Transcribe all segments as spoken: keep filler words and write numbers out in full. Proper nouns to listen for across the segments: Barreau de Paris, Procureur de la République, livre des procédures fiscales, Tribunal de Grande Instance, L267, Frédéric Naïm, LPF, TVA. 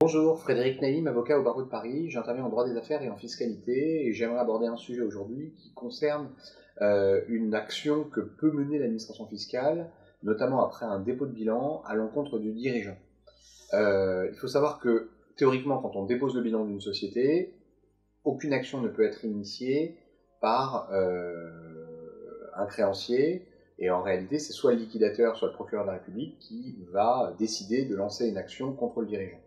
Bonjour, Frédéric Naïm, avocat au Barreau de Paris. J'interviens en droit des affaires et en fiscalité et j'aimerais aborder un sujet aujourd'hui qui concerne euh, une action que peut mener l'administration fiscale, notamment après un dépôt de bilan à l'encontre du dirigeant. Euh, il faut savoir que théoriquement, quand on dépose le bilan d'une société, aucune action ne peut être initiée par euh, un créancier et en réalité, c'est soit le liquidateur, soit le procureur de la République qui va décider de lancer une action contre le dirigeant.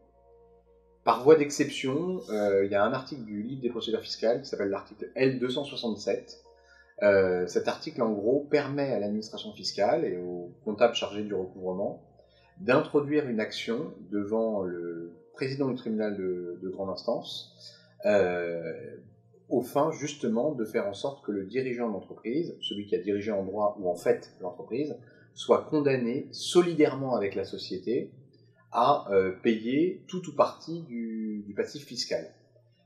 Par voie d'exception, euh, il y a un article du livre des procédures fiscales qui s'appelle l'article L deux cent soixante-sept. Euh, cet article, en gros, permet à l'administration fiscale et aux comptables chargés du recouvrement d'introduire une action devant le président du tribunal de, de grande instance euh, aux fins, justement, de faire en sorte que le dirigeant de l'entreprise, celui qui a dirigé en droit ou en fait l'entreprise, soit condamné solidairement avec la société à euh, payer tout ou partie du, du passif fiscal.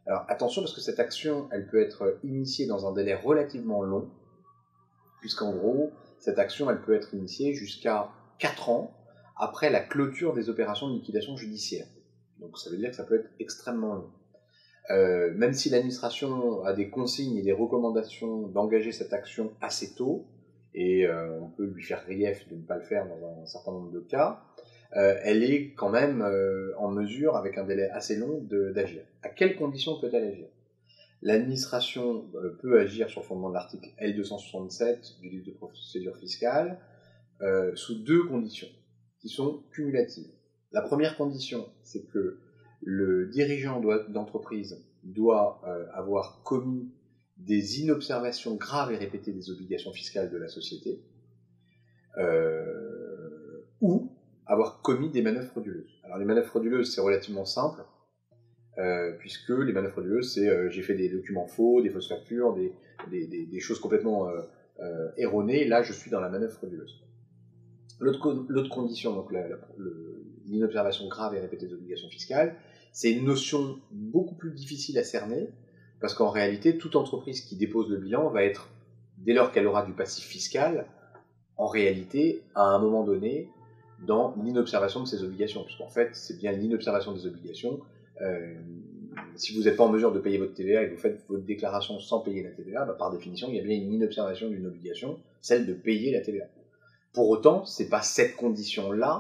Alors attention, parce que cette action, elle peut être initiée dans un délai relativement long, puisqu'en gros, cette action, elle peut être initiée jusqu'à quatre ans après la clôture des opérations de liquidation judiciaire. Donc ça veut dire que ça peut être extrêmement long. Euh, même si l'administration a des consignes et des recommandations d'engager cette action assez tôt, et euh, on peut lui faire grief de ne pas le faire dans un certain nombre de cas, Euh, elle est quand même euh, en mesure, avec un délai assez long, de, d'agir. À quelles conditions peut-elle agir? L'administration euh, peut agir sur le fondement de l'article L deux cent soixante-sept du livre de procédure fiscale euh, sous deux conditions qui sont cumulatives. La première condition, c'est que le dirigeant doit, d'entreprise doit euh, avoir commis des inobservations graves et répétées des obligations fiscales de la société euh, ou avoir commis des manœuvres frauduleuses. Alors les manœuvres frauduleuses, c'est relativement simple, euh, puisque les manœuvres frauduleuses, c'est euh, j'ai fait des documents faux, des fausses factures, des, des, des, des choses complètement euh, euh, erronées, là je suis dans la manœuvre frauduleuse. L'autre, l'autre condition, donc la, la, le, l'inobservation grave et répétée des obligations fiscales, c'est une notion beaucoup plus difficile à cerner, parce qu'en réalité, toute entreprise qui dépose le bilan va être, dès lors qu'elle aura du passif fiscal, en réalité, à un moment donné, dans l'inobservation de ses obligations, puisqu'en fait, c'est bien l'inobservation des obligations. Euh, si vous n'êtes pas en mesure de payer votre T V A et que vous faites votre déclaration sans payer la T V A, bah, par définition, il y a bien une inobservation d'une obligation, celle de payer la T V A. Pour autant, ce n'est pas cette condition-là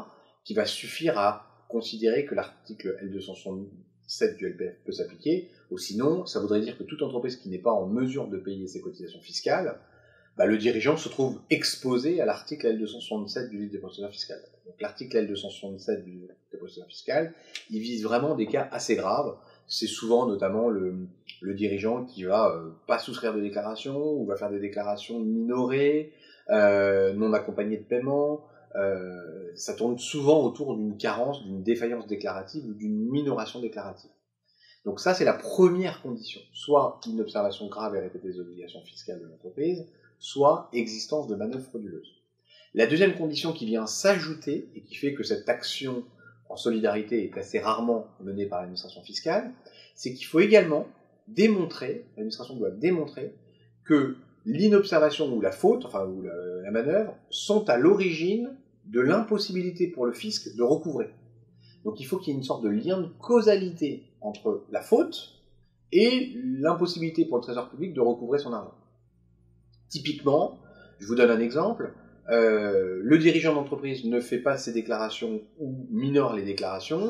qui va suffire à considérer que l'article L deux cent soixante-sept du L P F peut s'appliquer, ou sinon, ça voudrait dire que toute entreprise qui n'est pas en mesure de payer ses cotisations fiscales, bah, le dirigeant se trouve exposé à l'article L deux cent soixante-sept du livre des procédures fiscales. Donc l'article L deux cent soixante-sept du livre des procédures fiscales, il vise vraiment des cas assez graves. C'est souvent notamment le, le dirigeant qui va euh, pas soustraire de déclarations, ou va faire des déclarations minorées, euh, non accompagnées de paiement. Euh, ça tourne souvent autour d'une carence, d'une défaillance déclarative ou d'une minoration déclarative. Donc ça, c'est la première condition. Soit une observation grave et répétée des obligations fiscales de l'entreprise, soit existence de manœuvres frauduleuses. La deuxième condition qui vient s'ajouter, et qui fait que cette action en solidarité est assez rarement menée par l'administration fiscale, c'est qu'il faut également démontrer, l'administration doit démontrer, que l'inobservation ou la faute, enfin ou la, la manœuvre, sont à l'origine de l'impossibilité pour le fisc de recouvrer. Donc il faut qu'il y ait une sorte de lien de causalité entre la faute et l'impossibilité pour le trésor public de recouvrer son argent. Typiquement, je vous donne un exemple, euh, le dirigeant d'entreprise ne fait pas ses déclarations ou minore les déclarations,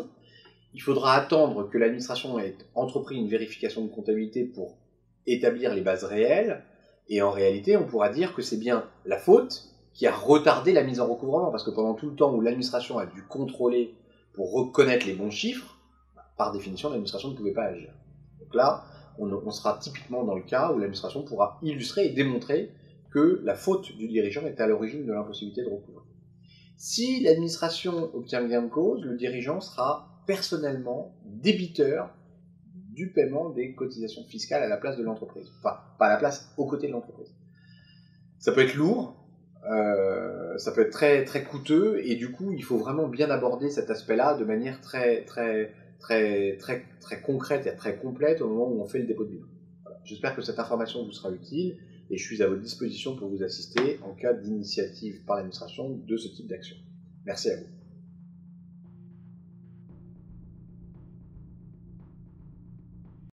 il faudra attendre que l'administration ait entrepris une vérification de comptabilité pour établir les bases réelles, et en réalité, on pourra dire que c'est bien la faute qui a retardé la mise en recouvrement, parce que pendant tout le temps où l'administration a dû contrôler pour reconnaître les bons chiffres, par définition, l'administration ne pouvait pas agir. Donc là, on sera typiquement dans le cas où l'administration pourra illustrer et démontrer que la faute du dirigeant est à l'origine de l'impossibilité de recouvrer. Si l'administration obtient gain de cause, le dirigeant sera personnellement débiteur du paiement des cotisations fiscales à la place de l'entreprise. Enfin, pas à la place, aux côtés de l'entreprise. Ça peut être lourd, euh, ça peut être très, très coûteux, et du coup, il faut vraiment bien aborder cet aspect-là de manière très... très Très, très, très concrète et très complète au moment où on fait le dépôt de bilan. Voilà. J'espère que cette information vous sera utile et je suis à votre disposition pour vous assister en cas d'initiative par l'administration de ce type d'action. Merci à vous.